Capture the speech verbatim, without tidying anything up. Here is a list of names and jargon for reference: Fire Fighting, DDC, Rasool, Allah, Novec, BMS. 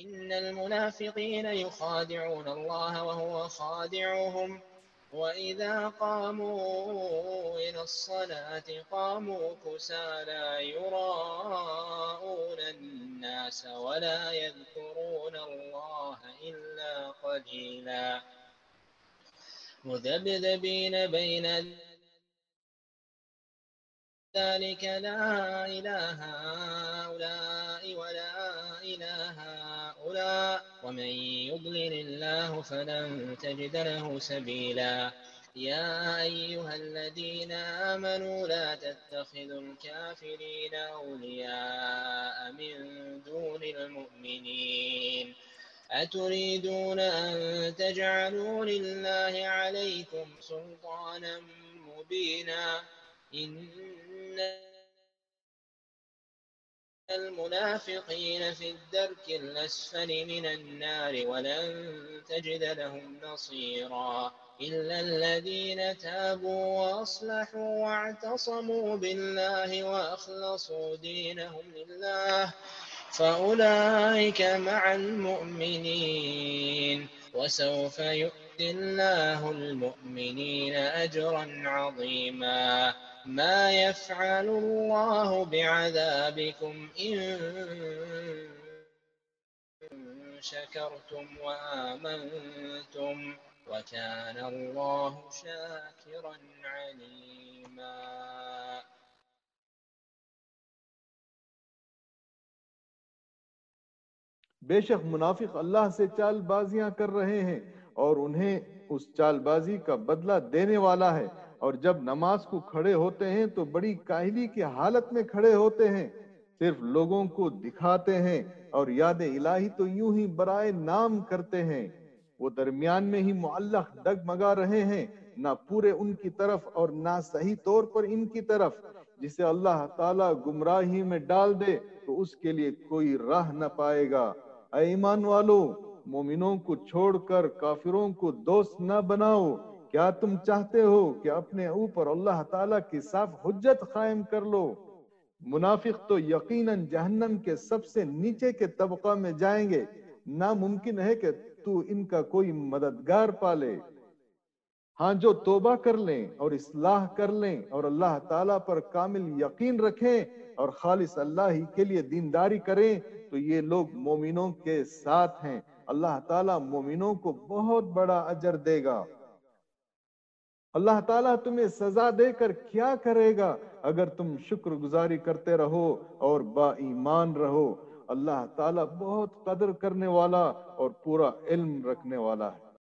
إن المنافقين يخادعون الله وهو خادعهم وإذا قاموا إلى الصلاة قاموا كسالى يراءون الناس ولا يذكرون الله إلا قليلا مذبذبين بين ذلك لا إله هؤلاء ولا إله هؤلاء ومن يضلل الله فلن تجد له سبيلا يا أيها الذين آمنوا لا تتخذوا الكافرين أولياء من دون المؤمنين أتريدون أن تجعلوا لله عليكم سلطانا مبينا إن المنافقين في الدرك الأسفل من النار ولن تجد لهم نصيرا إلا الذين تابوا وأصلحوا واعتصموا بالله وأخلصوا دينهم لله فأولئك مع المؤمنين وسوف يؤتي الله المؤمنين أجرا عظيما ما يفعل الله بعذابكم إن شكرتم وآمنتم وكان الله شاكرا عليما. بے شک منافق اللہ سے چال بازیاں کر رہے ہیں اور انہیں اس چال بازی کا بدلہ دینے والا ہے، اور جب نماز کو کھڑے ہوتے ہیں تو بڑی کاہلی کی حالت میں کھڑے ہوتے ہیں، صرف لوگوں کو دکھاتے ہیں اور یاد الہی تو یوں ہی برائے نام کرتے ہیں، وہ درمیان میں ہی معلق ڈگمگا رہے ہیں، نہ پورے ان کی طرف اور نہ صحیح طور پر ان کی طرف، جسے اللہ تعالیٰ گمراہی میں ڈال دے تو اس کے لیے کوئی راہ نہ پائے گا۔ اے ایمان والو، مومنوں کو چھوڑ کر کافروں کو دوست نہ بناؤ، کیا تم چاہتے ہو کہ اپنے اوپر اللہ تعالیٰ کی صاف حجت قائم کر لو؟ منافق تو یقیناً جہنم کے سب سے نیچے کے طبقہ میں جائیں گے، ناممکن ہے کہ تو ان کا کوئی مددگار پالے۔ ہاں جو توبہ کر لیں اور اصلاح کر لیں اور اللہ تعالیٰ پر کامل یقین رکھیں اور خالص اللہ ہی کے لیے دینداری کریں تو یہ لوگ مومنوں کے ساتھ ہیں، اللہ تعالیٰ مومنوں کو بہت بڑا اجر دے گا۔ اللہ تعالیٰ تمہیں سزا دے کر کیا کرے گا اگر تم شکر گزاری کرتے رہو اور با ایمان رہو، اللہ تعالیٰ بہت قدر کرنے والا اور پورا علم رکھنے والا ہے۔